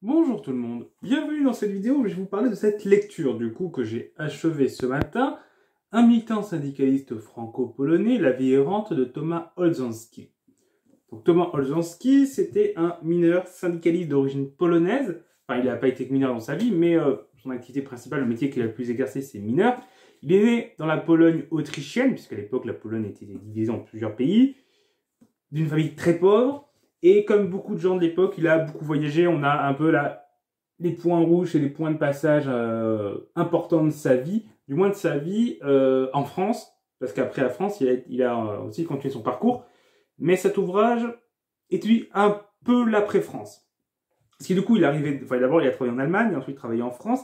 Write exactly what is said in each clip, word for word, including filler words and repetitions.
Bonjour tout le monde, bienvenue dans cette vidéo où je vais vous parler de cette lecture du coup que j'ai achevée ce matin, un militant syndicaliste franco-polonais, La vie errante de Thomas Olszanski. Donc Thomas Olszanski, c'était un mineur syndicaliste d'origine polonaise, enfin il n'a pas été mineur dans sa vie, mais euh, son activité principale, le métier qu'il a le plus exercé, c'est mineur. Il est né dans la Pologne autrichienne, puisqu'à l'époque la Pologne était divisée en plusieurs pays, d'une famille très pauvre. Et comme beaucoup de gens de l'époque, il a beaucoup voyagé, on a un peu là les points rouges et les points de passage euh, importants de sa vie, du moins de sa vie euh, en France, parce qu'après la France, il a, il a aussi continué son parcours. Mais cet ouvrage étudie un peu l'après-France. Parce que du coup, il est arrivé, enfin, d'abord, il a travaillé en Allemagne, ensuite travaillé en France,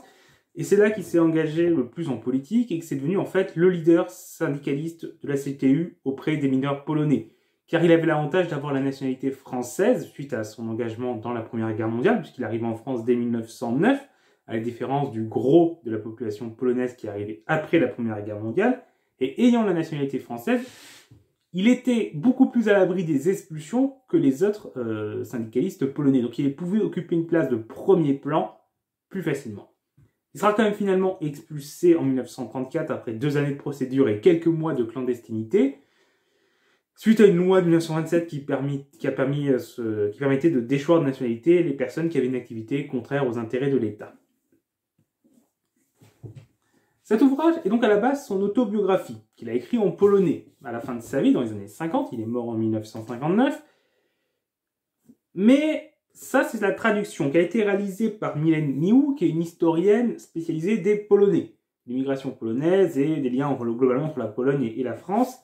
et c'est là qu'il s'est engagé le plus en politique et que c'est devenu en fait le leader syndicaliste de la C G T U auprès des mineurs polonais. Car il avait l'avantage d'avoir la nationalité française suite à son engagement dans la Première Guerre mondiale, puisqu'il arrivait en France dès mille neuf cent neuf, à la différence du gros de la population polonaise qui arrivait après la Première Guerre mondiale. Et ayant la nationalité française, il était beaucoup plus à l'abri des expulsions que les autres euh, syndicalistes polonais. Donc il pouvait occuper une place de premier plan plus facilement. Il sera quand même finalement expulsé en mille neuf cent trente-quatre après deux années de procédure et quelques mois de clandestinité, suite à une loi de mille neuf cent vingt-sept qui, permit, qui, a permis ce, qui permettait de déchoir de nationalité les personnes qui avaient une activité contraire aux intérêts de l'État. Cet ouvrage est donc à la base son autobiographie, qu'il a écrit en polonais à la fin de sa vie, dans les années cinquante, il est mort en mille neuf cent cinquante-neuf. Mais ça, c'est la traduction qui a été réalisée par Mylène Miou, qui est une historienne spécialisée des Polonais, l'immigration polonaise et des liens globalement entre la Pologne et la France.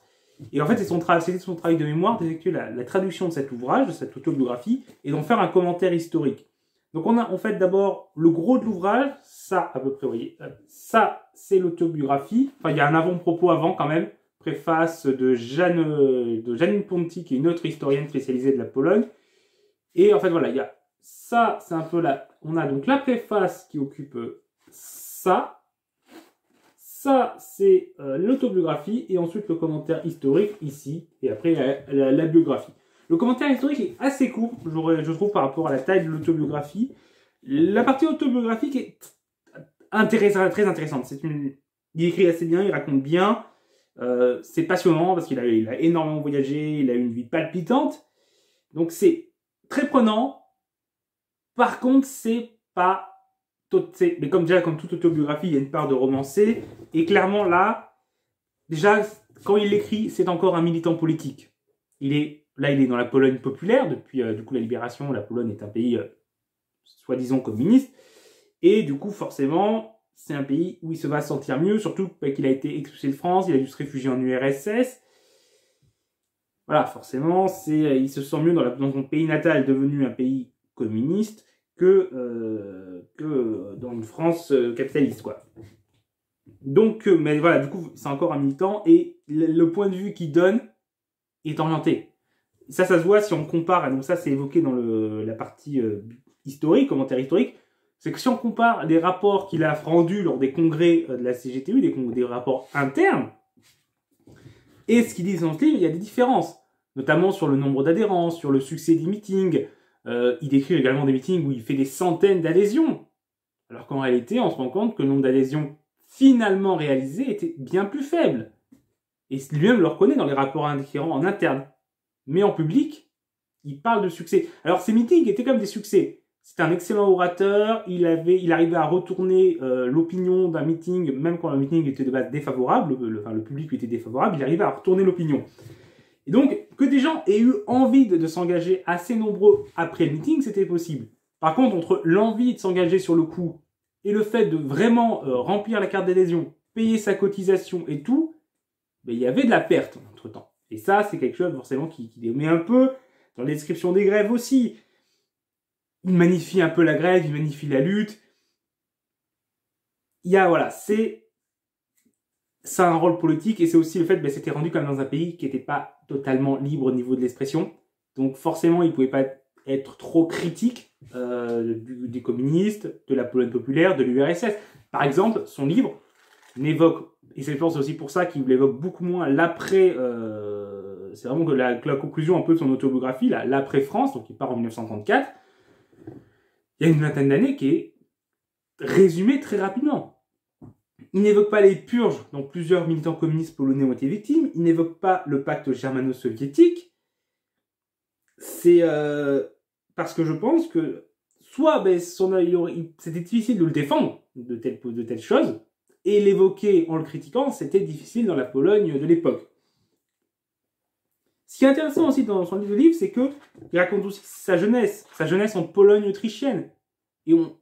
Et en fait, c'est son, tra son travail de mémoire d'effectuer la, la traduction de cet ouvrage, de cette autobiographie, et d'en faire un commentaire historique. Donc on a en fait d'abord le gros de l'ouvrage, ça à peu près, vous voyez, ça c'est l'autobiographie. Enfin, il y a un avant-propos avant quand même, préface de Jeanne de Janine Ponty, qui est une autre historienne spécialisée de la Pologne. Et en fait voilà, il y a ça, c'est un peu là. On a donc la préface qui occupe ça. Ça, c'est euh, l'autobiographie et ensuite le commentaire historique ici et après la, la, la biographie. Le commentaire historique est assez court, je, je trouve, par rapport à la taille de l'autobiographie. La partie autobiographique est intéressante, très intéressante. Une... Il écrit assez bien, il raconte bien. Euh, c'est passionnant parce qu'il a, il a énormément voyagé, il a eu une vie palpitante. Donc c'est très prenant. Par contre, c'est pas... Mais comme déjà, comme toute autobiographie, il y a une part de romancée. Et clairement, là, déjà, quand il l'écrit, c'est encore un militant politique. Il est, là, il est dans la Pologne populaire. Depuis, euh, du coup, la libération, la Pologne est un pays euh, soi-disant communiste. Et du coup, forcément, c'est un pays où il se va sentir mieux. Surtout qu'il a été expulsé de France, il a dû se réfugier en U R S S. Voilà, forcément, c'est, il se sent mieux dans, la, dans son pays natal, devenu un pays communiste, que, euh, que dans une France euh, capitaliste, quoi. Donc, euh, mais voilà, du coup, c'est encore un militant, et le, le point de vue qu'il donne est orienté. Ça, ça se voit si on compare, donc ça, c'est évoqué dans le, la partie euh, historique, commentaire historique, c'est que si on compare les rapports qu'il a rendus lors des congrès euh, de la C G T U, des, des rapports internes, et ce qu'ils disent dans ce livre, il y a des différences, notamment sur le nombre d'adhérents, sur le succès des meetings. Euh, il décrit également des meetings où il fait des centaines d'adhésions, alors qu'en réalité, on se rend compte que le nombre d'adhésions finalement réalisées était bien plus faible. Et lui-même le reconnaît dans les rapports indiquants en interne. Mais en public, il parle de succès. Alors ces meetings étaient comme des succès. C'était un excellent orateur, il, avait, il arrivait à retourner euh, l'opinion d'un meeting, même quand le meeting était de base défavorable, le, le, enfin, le public était défavorable, il arrivait à retourner l'opinion. Et donc, que des gens aient eu envie de, de s'engager assez nombreux après le meeting, c'était possible. Par contre, entre l'envie de s'engager sur le coup et le fait de vraiment euh, remplir la carte d'adhésion, payer sa cotisation et tout, ben, il y avait de la perte entre-temps. Et ça, c'est quelque chose forcément qui, qui les met un peu dans les descriptions des grèves aussi. Il magnifie un peu la grève, il magnifie la lutte. Il y a, voilà, c'est... Ça a un rôle politique et c'est aussi le fait que ben, c'était rendu comme dans un pays qui n'était pas totalement libre au niveau de l'expression. Donc forcément, il ne pouvait pas être trop critique euh, du, des communistes, de la Pologne populaire, de l'U R S S. Par exemple, son livre n'évoque, et c'est aussi pour ça qu'il l'évoque beaucoup moins l'après, euh, c'est vraiment que la, la conclusion un peu de son autobiographie, l'après-France, donc il part en mille neuf cent trente-quatre. il y a une vingtaine d'années qui est résumée très rapidement. Il n'évoque pas les purges dont plusieurs militants communistes polonais ont été victimes. Il n'évoque pas le pacte germano-soviétique. C'est euh, parce que je pense que soit ben, c'était difficile de le défendre, de telles de telle choses, et l'évoquer en le critiquant, c'était difficile dans la Pologne de l'époque. Ce qui est intéressant aussi dans son livre, c'est qu'il raconte aussi sa jeunesse, sa jeunesse en Pologne autrichienne. Et on,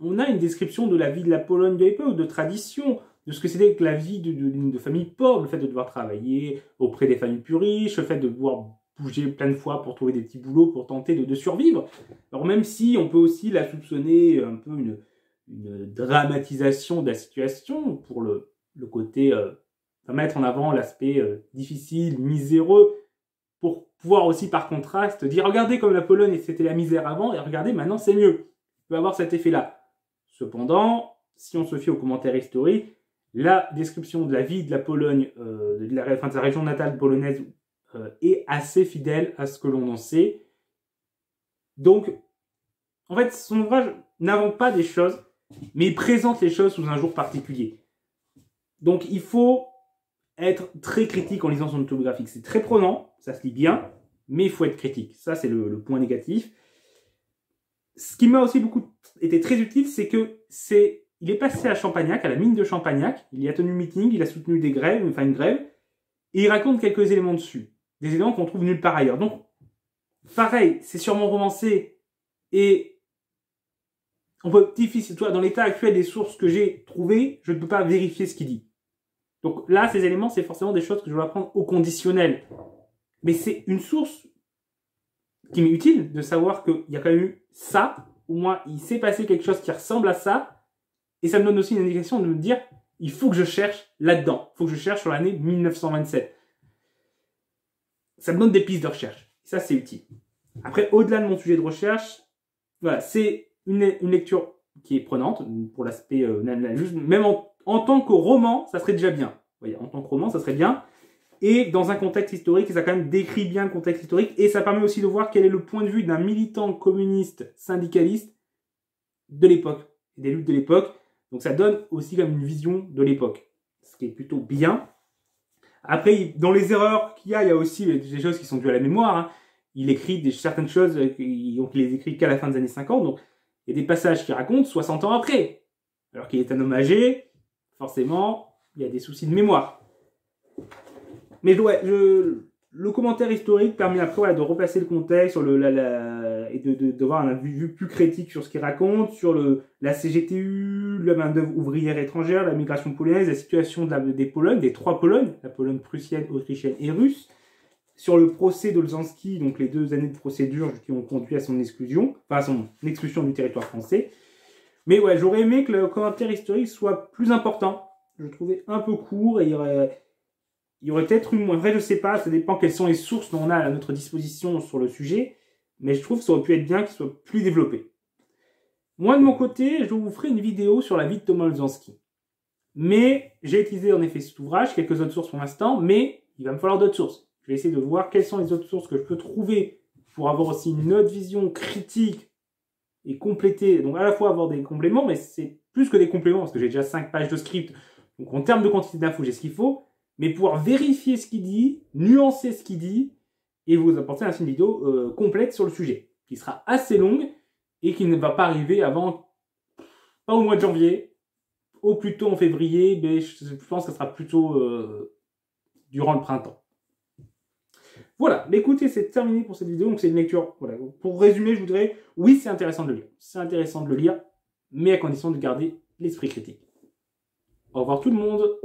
on a une description de la vie de la Pologne de l'époque, de tradition, de ce que c'était que la vie de, de, de famille pauvre, le fait de devoir travailler auprès des familles plus riches, le fait de devoir bouger plein de fois pour trouver des petits boulots, pour tenter de, de survivre. Alors même si on peut aussi la soupçonner un peu une, une dramatisation de la situation pour le, le côté, euh, mettre en avant l'aspect euh, difficile, miséreux, pour pouvoir aussi par contraste dire regardez comme la Pologne c'était la misère avant et regardez maintenant c'est mieux. Il peut avoir cet effet-là. Cependant, si on se fie aux commentaires historiques, la description de la vie de la Pologne, euh, de, la, enfin, de sa région natale polonaise euh, est assez fidèle à ce que l'on en sait. Donc, en fait, son ouvrage n'invente pas des choses, mais il présente les choses sous un jour particulier. Donc, il faut être très critique en lisant son autobiographie. C'est très prenant, ça se lit bien, mais il faut être critique. Ça, c'est le, le point négatif. Ce qui m'a aussi beaucoup été très utile, c'est que c'est, il est passé à Champagnac, à la mine de Champagnac, il y a tenu un meeting, il a soutenu des grèves, enfin une grève, et il raconte quelques éléments dessus, des éléments qu'on trouve nulle part ailleurs. Donc, pareil, c'est sûrement romancé, et on peut difficile, toi, dans l'état actuel des sources que j'ai trouvées, je ne peux pas vérifier ce qu'il dit. Donc là, ces éléments, c'est forcément des choses que je dois prendre au conditionnel. Mais c'est une source qui m'est utile de savoir qu'il y a quand même eu ça, au moins il s'est passé quelque chose qui ressemble à ça, et ça me donne aussi une indication de me dire il faut que je cherche là-dedans, il faut que je cherche sur l'année mille neuf cent vingt-sept. Ça me donne des pistes de recherche, ça c'est utile. Après, au-delà de mon sujet de recherche, voilà, c'est une, une lecture qui est prenante, pour l'aspect, euh, même en, en tant que roman, ça serait déjà bien. Vous voyez, en tant que roman, ça serait bien. Et dans un contexte historique, et ça quand même décrit bien le contexte historique, et ça permet aussi de voir quel est le point de vue d'un militant communiste syndicaliste de l'époque, des luttes de l'époque. Donc ça donne aussi comme une vision de l'époque, ce qui est plutôt bien. Après, dans les erreurs qu'il y a, il y a aussi des choses qui sont dues à la mémoire. Hein. Il écrit des, certaines choses, donc il les écrit qu'à la fin des années cinquante, donc il y a des passages qui racontent soixante ans après. Alors qu'il est un homme âgé, forcément, il y a des soucis de mémoire. Mais ouais, je, le commentaire historique permet après voilà, de repasser le contexte sur le, la, la, et de, de, de voir un vue plus critique sur ce qu'il raconte, sur le, la C G T U, la main-d'œuvre ouvrière étrangère, la migration polonaise, la situation de la, des Polognes, des trois Polognes, la Pologne prussienne, autrichienne et russe, sur le procès d'Olszanski, donc les deux années de procédure qui ont conduit à son exclusion, enfin à son exclusion du territoire français. Mais ouais, j'aurais aimé que le commentaire historique soit plus important. Je le trouvais un peu court et il y aurait. Il y aurait peut-être une... En vrai, je ne sais pas, ça dépend quelles sont les sources qu'on a à notre disposition sur le sujet, mais je trouve que ça aurait pu être bien qu'il soit plus développé. Moi, de mon côté, je vous ferai une vidéo sur la vie de Thomas Olszanski. Mais j'ai utilisé en effet cet ouvrage, quelques autres sources pour l'instant, mais il va me falloir d'autres sources. Je vais essayer de voir quelles sont les autres sources que je peux trouver pour avoir aussi une autre vision critique et complétée. Donc à la fois avoir des compléments, mais c'est plus que des compléments, parce que j'ai déjà cinq pages de script. Donc en termes de quantité d'infos, j'ai ce qu'il faut. Mais pouvoir vérifier ce qu'il dit, nuancer ce qu'il dit, et vous apporter une vidéo euh, complète sur le sujet, qui sera assez longue, et qui ne va pas arriver avant, pas au mois de janvier, au plus tôt en février, mais je pense que ce sera plutôt euh, durant le printemps. Voilà, mais écoutez, c'est terminé pour cette vidéo, donc c'est une lecture, voilà. Pour résumer, je voudrais, oui, c'est intéressant de le lire, c'est intéressant de le lire, mais à condition de garder l'esprit critique. Au revoir tout le monde.